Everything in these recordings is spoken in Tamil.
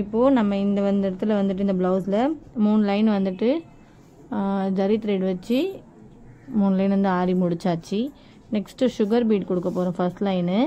இப்போது நம்ம இந்த இடத்துல வந்துட்டு இந்த ப்ளவுஸில் 3 லைன் வந்துட்டு ஜரி த்ரெட் வச்சு 3 லைன் வந்து ஆரி முடிச்சாச்சு. நெக்ஸ்ட்டு சுகர் பீட் கொடுக்க போகிறோம். ஃபர்ஸ்ட் லைனு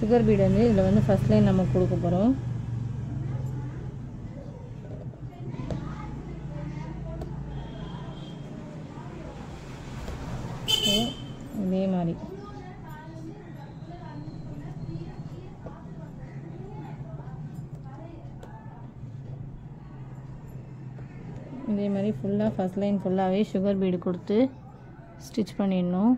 சுகர் பீட் வந்து இதில் வந்து ஃபர்ஸ்ட் லைன் நம்ம கொடுக்க போகிறோம். இதே மாதிரி ஃபுல்லாக ஃபர்ஸ்ட் லைன் ஃபுல்லாகவே சுகர் பீடு கொடுத்து ஸ்டிச் பண்ணிடணும்.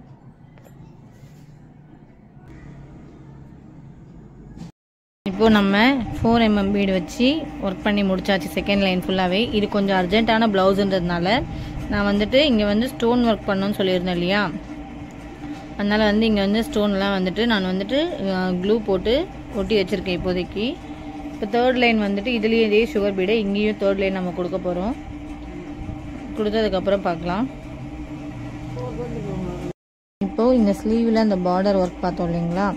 இப்போ நம்ம 4 mm பீடு வச்சு ஒர்க் பண்ணி முடிச்சாச்சு. செகண்ட் லைன் ஃபுல்லாகவே இது கொஞ்சம் அர்ஜென்ட்டான ப்ளவுஸுன்றதுனால நான் வந்துட்டு இங்கே வந்து ஸ்டோன் ஒர்க் பண்ணணும்னு சொல்லியிருந்தேன் இல்லையா, அதனால் வந்து இங்கே வந்து ஸ்டோன்லாம் வந்துட்டு நான் வந்துட்டு க்ளூ போட்டு ஒட்டி வச்சுருக்கேன் இப்போதைக்கு. இப்போ தேர்ட் லைன் வந்துட்டு இதுலேயே இதே சுகர் பீடு இங்கேயும் தேர்ட் லைன் நம்ம கொடுக்க போகிறோம். கொடுத்ததுக்கப்புறம் பார்க்கலாம். இப்போது இந்த ஸ்லீவில் அந்த பார்டர் ஒர்க் பார்த்தோம் இல்லைங்களா,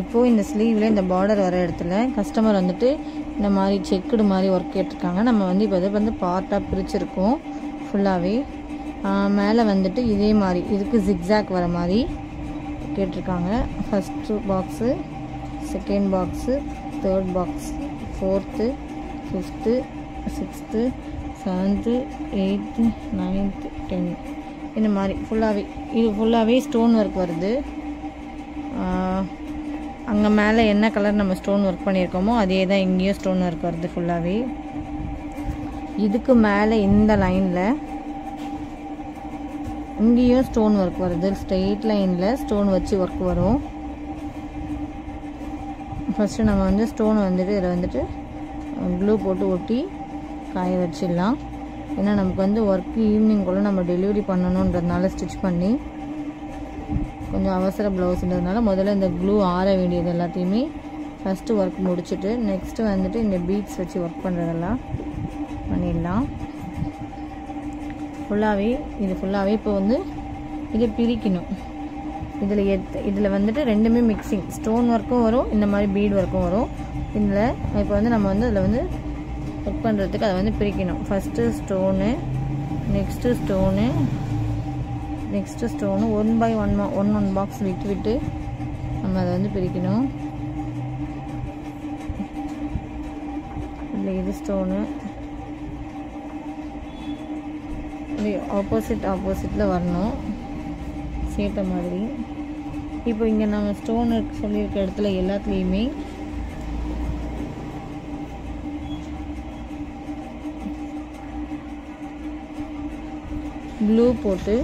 இப்போது இந்த ஸ்லீவில் இந்த பார்டர் வர இடத்துல கஸ்டமர் வந்துட்டு இந்த மாதிரி செக்குடு மாதிரி ஒர்க் கேட்டிருக்காங்க. நம்ம வந்து இப்போ இதை வந்து பார்ட்டாக பிரிச்சுருக்கோம். ஃபுல்லாகவே மேலே வந்துட்டு இதே மாதிரி இதுக்கு ஜிக்ஸாக் வர மாதிரி கேட்டிருக்காங்க. First box, second box, third box, fourth, fifth, sixth, seventh, eighth, ninth, 10 இந்த மாதிரி ஃபுல்லாகவே இது ஃபுல்லாகவே ஸ்டோன் ஒர்க் வருது. அங்கே மேலே என்ன கலர் நம்ம ஸ்டோன் ஒர்க் பண்ணியிருக்கோமோ அதே தான் இங்கேயும் ஸ்டோன் ஒர்க் வருது ஃபுல்லாகவே. இதுக்கு மேலே இந்த லைனில் இங்கேயும் ஸ்டோன் ஒர்க் வருது. ஸ்ட்ரெயிட் லைனில் ஸ்டோன் வச்சு ஒர்க் வரும். ஃபஸ்ட்டு நம்ம வந்து ஸ்டோன் வந்துட்டு இதில் வந்துட்டு க்ளூ போட்டு ஒட்டி காய வச்சிடலாம். ஏன்னா நமக்கு வந்து ஒர்க்கு ஈவினிங்குள்ளே நம்ம டெலிவரி பண்ணணுன்றதுனால ஸ்டிச் பண்ணி கொஞ்சம் அவசர ப்ளவுஸ்ன்றதுனால முதல்ல இந்த க்ளூ ஆற வேண்டியது எல்லாத்தையுமே ஃபஸ்ட்டு ஒர்க் முடிச்சுட்டு நெக்ஸ்ட்டு வந்துட்டு இந்த பீட்ஸ் வச்சு ஒர்க் பண்ணுறதெல்லாம் பண்ணிடலாம். ஃபுல்லாகவே இது ஃபுல்லாகவே இப்போ வந்து இதை பிரிக்கணும். இதில் இதில் வந்துட்டு ரெண்டுமே மிக்சிங் ஸ்டோன் ஒர்க்கும் வரும், இந்த மாதிரி பீட் ஒர்க்கும் வரும். இதில் இப்போ வந்து நம்ம வந்து இதில் வந்து ஒர்க் பண்ணுறதுக்கு அதை வந்து பிரிக்கணும். First stone, next stone, next stone, 1 by 1 box விட்டு விட்டு நம்ம அதை வந்து பிரிக்கணும். இல்லை இது ஸ்டோனு இல்லை ஆப்போசிட்டில் வரணும் சேட்டை மாதிரி. இப்போ இங்கே நம்ம ஸ்டோனு சொல்லியிருக்க இடத்துல எல்லாத்துலேயுமே க்ளூ போட்டு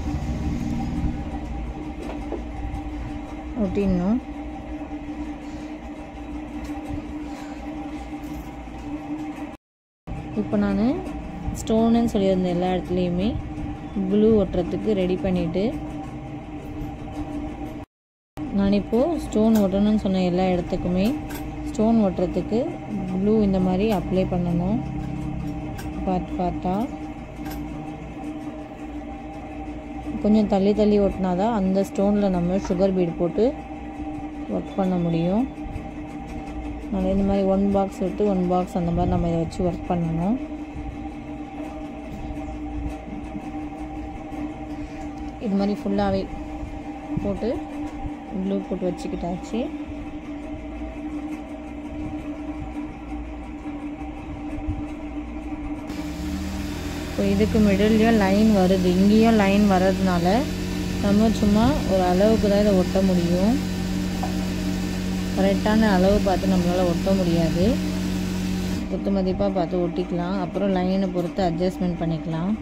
ஒட்டிடணும். இப்போ நான் ஸ்டோனுன்னு சொல்லியிருந்தேன் எல்லா இடத்துலையுமே க்ளூ ஒட்டுறதுக்கு ரெடி பண்ணிவிட்டு நான் இப்போது ஸ்டோன் ஒட்டணும்னு சொன்ன எல்லா இடத்துக்குமே ஸ்டோன் ஒட்டுறதுக்கு க்ளூ இந்த மாதிரி அப்ளை பண்ணணும். பார்த்தா கொஞ்சம் தள்ளி தள்ளி ஒட்டினாதான் அந்த ஸ்டோனில் நம்ம சுகர் பீடு போட்டு ஒர்க் பண்ண முடியும். அதனால் இந்த மாதிரி 1 பாக்ஸ் விட்டு 1 பாக்ஸ் அந்த மாதிரி நம்ம இதை வச்சு ஒர்க் பண்ணணும். இது மாதிரி ஃபுல்லாகவே போட்டு க்ளூ போட்டு வச்சுக்கிட்டாச்சு. இப்போ இதுக்கு மிடில்லையும் லைன் வருது, இங்கேயும் லைன் வர்றதுனால நம்ம சும்மா ஒரு அளவுக்கு தான் இதை ஒட்ட முடியும். கரெக்டான அளவு பார்த்து நம்மளால் ஒட்ட முடியாது. குத்து மதிப்பாக பார்த்து ஒட்டிக்கலாம். அப்புறம் லைனை பொறுத்து அட்ஜஸ்ட்மெண்ட் பண்ணிக்கலாம்.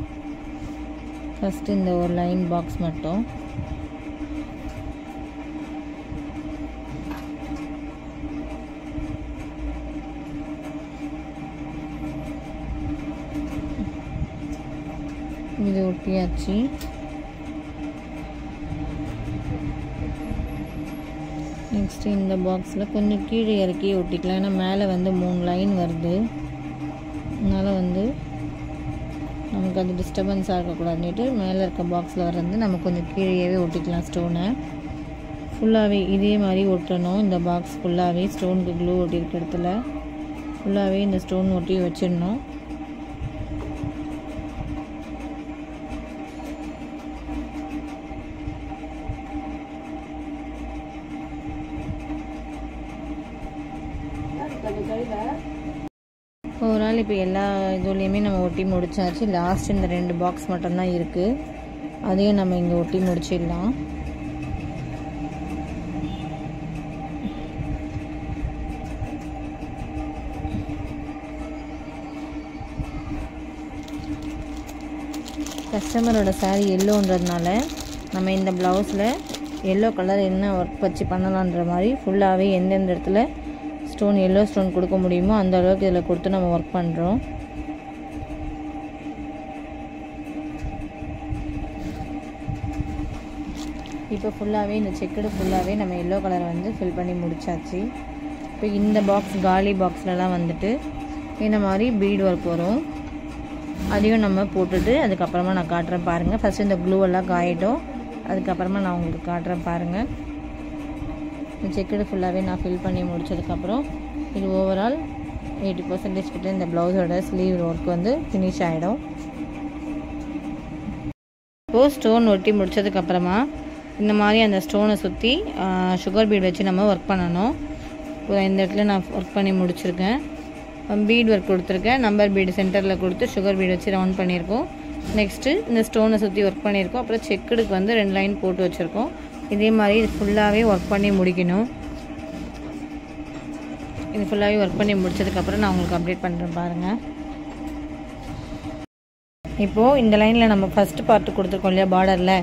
ஃபஸ்ட்டு இந்த ஒரு லைன் பாக்ஸ் மட்டும் இது ஒட்டியாச்சு. நெக்ஸ்ட்டு இந்த பாக்ஸில் கொஞ்சம் கீழே இறக்கி ஒட்டிக்கலாம். ஏன்னா மேலே வந்து 3 லைன் வருது, அதனால் வந்து நமக்கு அது டிஸ்டர்பன்ஸாக இருக்கக்கூடாதுன்னுட்டு மேலே இருக்க பாக்ஸில் வந்து நம்ம கொஞ்சம் கீழேயே ஒட்டிக்கலாம் ஸ்டோனை ஃபுல்லாகவே. இதே மாதிரி ஒட்டணும். இந்த பாக்ஸ் ஃபுல்லாகவே ஸ்டோனுக்கு க்ளூ ஒட்டியிருக்க இடத்துல ஃபுல்லாகவே இந்த ஸ்டோன் ஒட்டி வச்சிடணும். ஓவரால் இப்போ எல்லா இதுலேயுமே நம்ம ஒட்டி முடிச்சாச்சு. லாஸ்ட் இந்த 2 பாக்ஸ் மட்டும்தான் இருக்குது, அதையும் நம்ம இங்கே ஒட்டி முடிச்சிடலாம். கஸ்டமரோட சாரீ எல்லோன்றதுனால நம்ம இந்த ப்ளவுஸில் எல்லோ கலர் என்ன ஒர்க் வச்சு பண்ணலான்ற மாதிரி ஃபுல்லாகவே எந்தெந்த இடத்துல ஸ்டோன் எல்லோ ஸ்டோன் கொடுக்க முடியுமோ அந்த அளவுக்கு இதில் கொடுத்து நம்ம ஒர்க் பண்ணுறோம். இப்போ ஃபுல்லாகவே இந்த செக்கடு ஃபுல்லாகவே நம்ம எல்லோ கலரை வந்து ஃபில் பண்ணி முடிச்சாச்சு. இப்போ இந்த பாக்ஸ் காலி பாக்ஸ்லலாம் வந்துட்டு இந்த மாதிரி பீட் ஒர்க் வரும், அதையும் நம்ம போட்டுட்டு அதுக்கப்புறமா நான் காட்டுறேன் பாருங்கள். ஃபஸ்ட்டு இந்த க்ளூவெல்லாம் காயிட்டோம், அதுக்கப்புறமா நான் உங்களுக்கு காட்டுறேன் பாருங்கள். இந்த செக்கடு ஃபுல்லாகவே நான் ஃபில் பண்ணி முடித்ததுக்கப்புறம் இது ஓவரால் 80% கிட்ட இந்த ப்ளவுஸோட ஸ்லீவ் ஒர்க் வந்து ஃபினிஷ் ஆகிடும். இப்போது ஸ்டோன் ஒட்டி முடித்ததுக்கப்புறமா இந்த மாதிரி அந்த ஸ்டோனை சுற்றி சுகர் பீட் வச்சு நம்ம ஒர்க் பண்ணணும். இந்த இடத்துல நான் ஒர்க் பண்ணி முடிச்சுருக்கேன். பீட் ஒர்க் கொடுத்துருக்கேன், நம்பர் பீடு சென்டரில் கொடுத்து சுகர் பீட் வச்சு ரவுண்ட் பண்ணியிருக்கோம். நெக்ஸ்ட்டு இந்த ஸ்டோனை சுற்றி ஒர்க் பண்ணியிருக்கோம். அப்புறம் செக்குடுக்கு வந்து 2 லைன் போட்டு வச்சுருக்கோம். இதே மாதிரி இது ஃபுல்லாகவே ஒர்க் பண்ணி முடிக்கணும். இது ஃபுல்லாகவே ஒர்க் பண்ணி முடித்ததுக்கப்புறம் நான் உங்களுக்கு அப்டேட் பண்ணுறேன் பாருங்கள். இப்போது இந்த லைனில் நம்ம ஃபஸ்ட்டு பார்ட்டு கொடுத்துருக்கோம் இல்லையா, பார்டரில்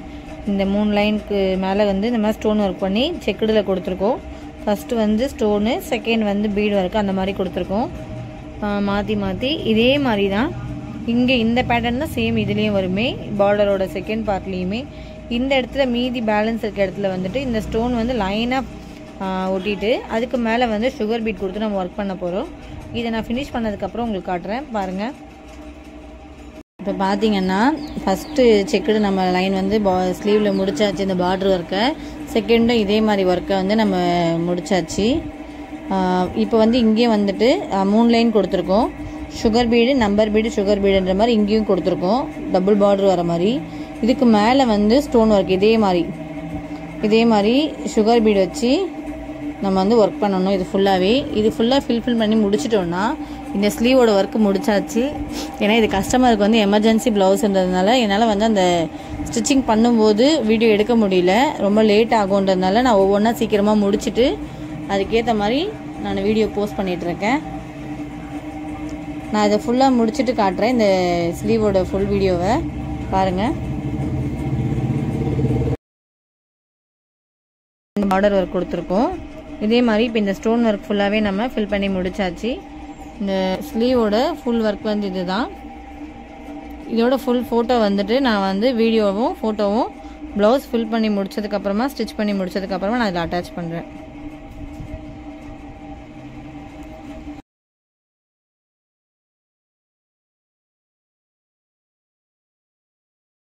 இந்த 3 லைனுக்கு மேலே வந்து இந்த மாதிரி ஸ்டோன் ஒர்க் பண்ணி செக்குடில் கொடுத்துருக்கோம். ஃபஸ்ட்டு வந்து ஸ்டோனு, செகண்ட் வந்து பீடு ஒர்க்கு, அந்த மாதிரி கொடுத்துருக்கோம் மாற்றி மாற்றி. இதே மாதிரி தான் இங்கே இந்த பேட்டர்ன் தான் சேம் இதுலேயும் வருமே. பார்டரோட செகண்ட் பார்ட்லேயுமே இந்த இடத்துல மீதி பேலன்ஸ் இருக்க இடத்துல வந்துட்டு இந்த ஸ்டோன் வந்து லைனாக ஒட்டிட்டு அதுக்கு மேலே வந்து சுகர் பீட் கொடுத்து நம்ம ஒர்க் பண்ண போகிறோம். இதை நான் ஃபினிஷ் பண்ணதுக்கப்புறம் உங்களுக்கு காட்டுறேன் பாருங்கள். இப்போ பார்த்தீங்கன்னா ஃபஸ்ட்டு செக்குடு நம்ம லைன் வந்து ஸ்லீவில் முடிச்சாச்சு இந்த பார்டர் ஒர்க்கை. செகண்டும் இதே மாதிரி ஒர்க்கை வந்து நம்ம முடிச்சாச்சு. இப்போ வந்து இங்கேயும் வந்துட்டு 3 லைன் கொடுத்துருக்கோம். Sugar bead, number bead, sugar பீடுன்ற மாதிரி இங்கேயும் கொடுத்துருக்கோம் டபுள் பார்டர் வர மாதிரி. இதுக்கு மேலே வந்து ஸ்டோன் ஒர்க் இதே மாதிரி சுகர் பீடு வச்சு நம்ம வந்து ஒர்க் பண்ணணும். இது ஃபுல்லாகவே இது ஃபுல்லாக ஃபில் பண்ணி முடிச்சிட்டோன்னா இந்த ஸ்லீவோட ஒர்க்கு முடிச்சாச்சு. ஏன்னா இது கஸ்டமருக்கு வந்து எமர்ஜென்சி ப்ளவுஸ்ன்றதுனால என்னால் வந்து அந்த ஸ்டிச்சிங் பண்ணும்போது வீடியோ எடுக்க முடியல, ரொம்ப லேட் ஆகுன்றதுனால நான் ஒவ்வொன்றா சீக்கிரமாக முடிச்சுட்டு அதுக்கேற்ற மாதிரி நான் வீடியோ போஸ்ட் பண்ணிகிட்ருக்கேன். நான் இதை ஃபுல்லாக முடிச்சுட்டு காட்டுறேன் இந்த ஸ்லீவோட ஃபுல் வீடியோவை பாருங்கள். இந்த பார்டர் ஒர்க் கொடுத்துருக்கோம். இதே மாதிரி இப்போ இந்த ஸ்டோன் ஒர்க் ஃபுல்லாகவே நம்ம ஃபில் பண்ணி முடிச்சாச்சு. இந்த ஸ்லீவோட ஃபுல் ஒர்க் வந்து இது தான். இதோட ஃபுல் ஃபோட்டோ வந்துட்டு நான் வந்து வீடியோவும் ஃபோட்டோவும் ப்ளவுஸ் ஃபில் பண்ணி முடிச்சதுக்கப்புறமா ஸ்டிச் பண்ணி முடிச்சதுக்கப்புறமா நான் அதில் அட்டாச் பண்ணுறேன்.